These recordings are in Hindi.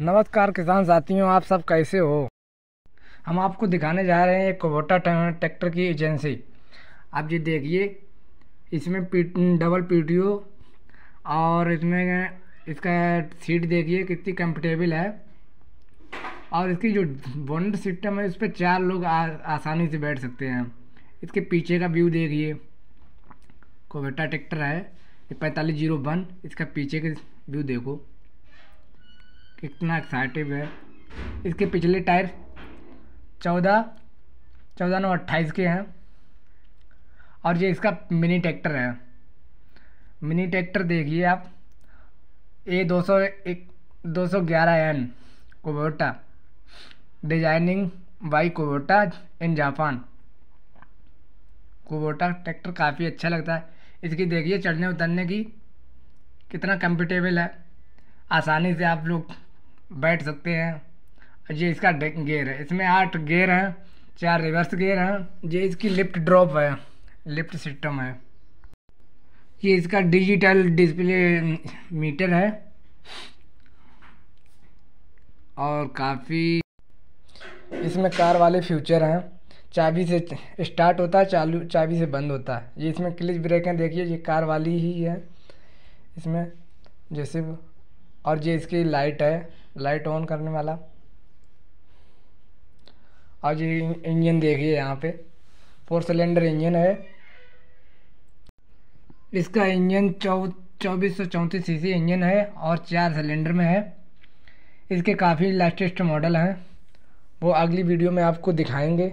नमस्कार किसान साथियों, आप सब कैसे हो। हम आपको दिखाने जा रहे हैं एक कुबोटा ट्रैक्टर की एजेंसी। आप ये देखिए, इसमें डबल पीटीओ और इसमें इसका सीट देखिए कितनी कंफर्टेबल है। और इसकी जो बोनट सिस्टम है उस पर चार लोग आसानी से बैठ सकते हैं। इसके पीछे का व्यू देखिए, कुबोटा ट्रैक्टर है 4501। इसका पीछे का व्यू देखो कितना एक्साइटिव है। इसके पिछले टायर 14 / 28 के हैं। और ये इसका मिनी ट्रैक्टर है। मिनी ट्रैक्टर देखिए आप, ये 211 N Kubota, designing by Kubota in Japan. Kubota tractor काफ़ी अच्छा लगता है। इसकी देखिए चढ़ने उतरने की कितना कंफर्टेबल है, आसानी से आप लोग बैठ सकते हैं। ये इसका गेयर है, इसमें 8 गेयर हैं, 4 रिवर्स गेयर हैं। ये इसकी लिफ्ट ड्रॉप है, लिफ्ट सिस्टम है। ये इसका डिजिटल डिस्प्ले मीटर है। और काफ़ी इसमें कार वाले फ्यूचर हैं। चाबी से स्टार्ट होता है, चालू चाबी से बंद होता है। ये इसमें क्लिच ब्रेक हैं, देखिए ये कार वाली ही है इसमें जैसे। और ये इसकी लाइट है, लाइट ऑन करने वाला। और ये इंजन देखिए, यहाँ पे 4 सिलेंडर इंजन है। इसका इंजन 2434 सीसी इंजन है और 4 सिलेंडर में है। इसके काफ़ी लेटेस्ट मॉडल हैं, वो अगली वीडियो में आपको दिखाएंगे।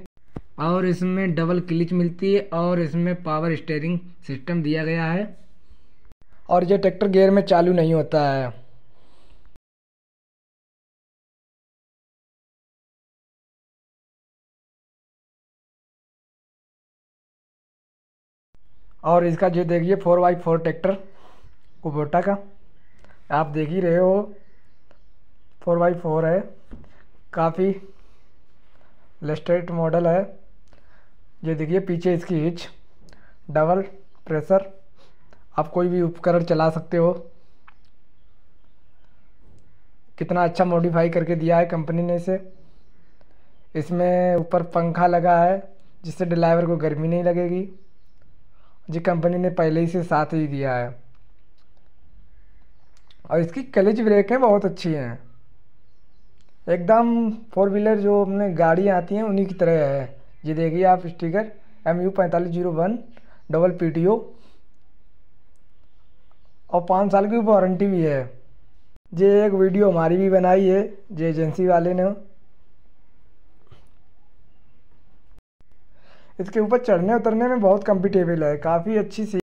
और इसमें डबल क्लिच मिलती है और इसमें पावर स्टीयरिंग सिस्टम दिया गया है। और ये ट्रैक्टर गियर में चालू नहीं होता है। और इसका जो देखिए 4x4 ट्रैक्टर कुबोटा का, आप देख ही रहे हो 4x4 है। काफ़ी लेटेस्ट मॉडल है। ये देखिए पीछे इसकी हिच, डबल प्रेशर, आप कोई भी उपकरण चला सकते हो। कितना अच्छा मॉडिफाई करके दिया है कंपनी ने इसे। इसमें ऊपर पंखा लगा है जिससे ड्राइवर को गर्मी नहीं लगेगी। जी कंपनी ने पहले ही से साथ ही दिया है। और इसकी क्लच ब्रेक है बहुत अच्छी हैं, एकदम 4 व्हीलर जो अपने गाड़ियाँ आती हैं उन्हीं की तरह है। ये देखिए आप स्टिकर MU4501 डबल पीटीओ और 5 साल की वारंटी भी है। ये एक वीडियो हमारी भी बनाई है जे एजेंसी वाले ने। इसके ऊपर चढ़ने उतरने में बहुत कंफर्टेबल है, काफ़ी अच्छी सी